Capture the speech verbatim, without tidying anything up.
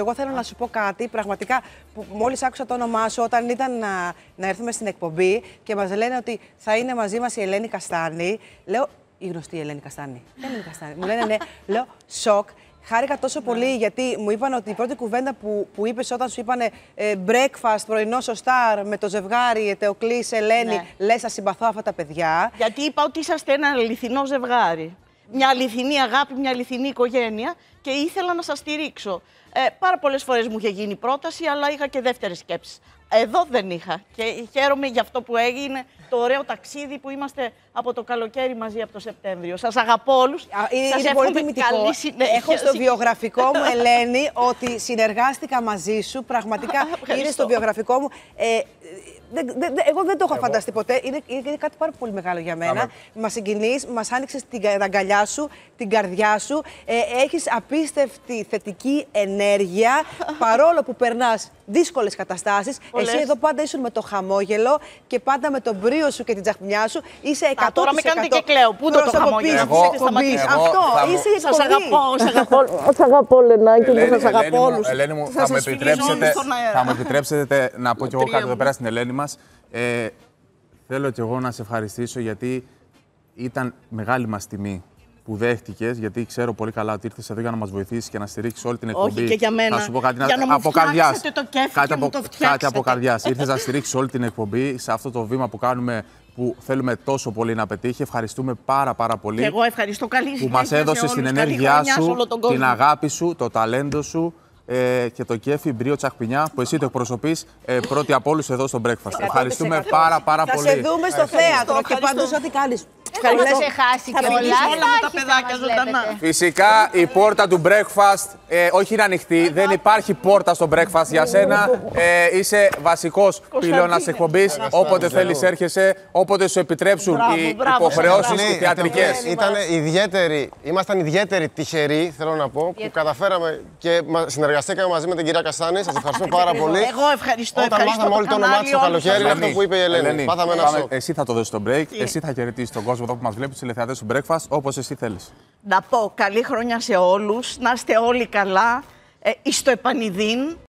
Εγώ θέλω να σου πω κάτι, πραγματικά, που μόλις άκουσα το όνομά σου όταν ήταν να, να έρθουμε στην εκπομπή και μας λένε ότι θα είναι μαζί μας η Ελένη Καστάνη. Λέω, η γνωστή Ελένη Καστάνη. Ελένη Καστάνη. Μου λένε ναι, λέω, σοκ. Χάρηκα τόσο πολύ γιατί μου είπαν ότι η πρώτη κουβέντα που, που είπες όταν σου είπανε ε, breakfast πρωινό στο Star με το ζευγάρι Ετεοκλής, Ελένη, ναι. Λες, σας συμπαθώ αυτά τα παιδιά. Γιατί είπα ότι είσαστε ένα αληθινό ζευγάρι. Μια αληθινή αγάπη, μια αληθινή οικογένεια και ήθελα να σας στηρίξω. Ε, πάρα πολλές φορές μου είχε γίνει πρόταση, αλλά είχα και δεύτερες σκέψεις. Εδώ δεν είχα και χαίρομαι για αυτό που έγινε, το ωραίο ταξίδι που είμαστε από το καλοκαίρι μαζί από το Σεπτέμβριο. Σας αγαπώ όλους. Είναι, σας είναι πολύ τιμητικό. Έχω στο βιογραφικό μου, Ελένη, ότι συνεργάστηκα μαζί σου. Πραγματικά είναι στο βιογραφικό μου. Ε, δε, δε, δε, εγώ δεν το έχω εγώ. φανταστεί ποτέ. Είναι, είναι κάτι πάρα πολύ μεγάλο για μένα. Μας συγκινείς, μας άνοιξες την αγκαλιά σου, την καρδιά σου. Ε, έχεις απίστευτη θετική ενέργεια, παρόλο που περνάς δύσκολες καταστάσεις. Εσύ εδώ πάντα ήσουν με το χαμόγελο και πάντα με το μπρίο σου και την τσαχμιά σου. Είσαι εκατό τοις εκατό. Τώρα με κάνετε και κλαίω. Πού το χαμόγελο. Αυτό. Είσαι η εκπομπή. Σας αγαπώ. Σας αγαπώ, Λενάκη μου. Σας αγαπώ όλους. Ελένη μου, θα μου επιτρέψετε να πω κι εγώ κάτι εδώ πέρα στην Ελένη μας. Θέλω κι εγώ να σε ευχαριστήσω γιατί ήταν μεγάλη μας τιμή που δέχτηκες, γιατί ξέρω πολύ καλά ότι ήρθες εδώ για να μας βοηθήσεις και να στηρίξεις όλη την εκπομπή. Όχι και για μένα. Να σου πω κάτι για να... να από καρδιάς. Το κέφι κάτι, από... το κάτι από καρδιάς. Ήρθες να στηρίξεις όλη την εκπομπή σε αυτό το βήμα που κάνουμε, που θέλουμε τόσο πολύ να πετύχει. Ευχαριστούμε πάρα πάρα πολύ. Και εγώ ευχαριστώ. Καλή που μας έδωσες την ενέργειά σου, την αγάπη σου, το ταλέντο σου. Ε, και το κέφι μπρίο τσαχπινιά που εσύ το εκπροσωπείς ε, πρώτη από όλους εδώ στο Breakfast. Ευχαριστούμε πάρα πάρα πολύ. Θα σε δούμε στο θέατρο και πάντως ό,τι κάνεις. Δεν θα σε χάσει και όλα. Τα παιδάκια ζωντανά. Φυσικά η πόρτα του Breakfast ε, όχι είναι ανοιχτή. Δεν υπάρχει πόρτα στο Breakfast για σένα. Ε, είσαι βασικός πυλώνας εκπομπής. Όποτε θέλεις έρχεσαι. Όποτε σου επιτρέψουν οι υποχρεώσεις οι θεατρικές. Ήμασταν ιδιαίτεροι τυχεροί, θέλω να πω, που καταφέραμε και εργαστήκαμε μαζί με την κυρία Καστάνη. Σας ευχαριστώ πάρα πολύ. Εγώ ευχαριστώ. Όταν ευχαριστώ μάθαμε όλοι το όνομά της στο καλοκαίρι, αυτό που είπε η Ελένη. Ελένη. Μάθαμε ένα σοκ. Εσύ θα το δώσεις στο break, εσύ θα χαιρετήσεις τον κόσμο εδώ που μας βλέπεις, τηλεθεατές του Breakfast, όπως εσύ θέλεις. Να πω καλή χρονιά σε όλους, να είστε όλοι καλά, ε, εις το επανειδήν.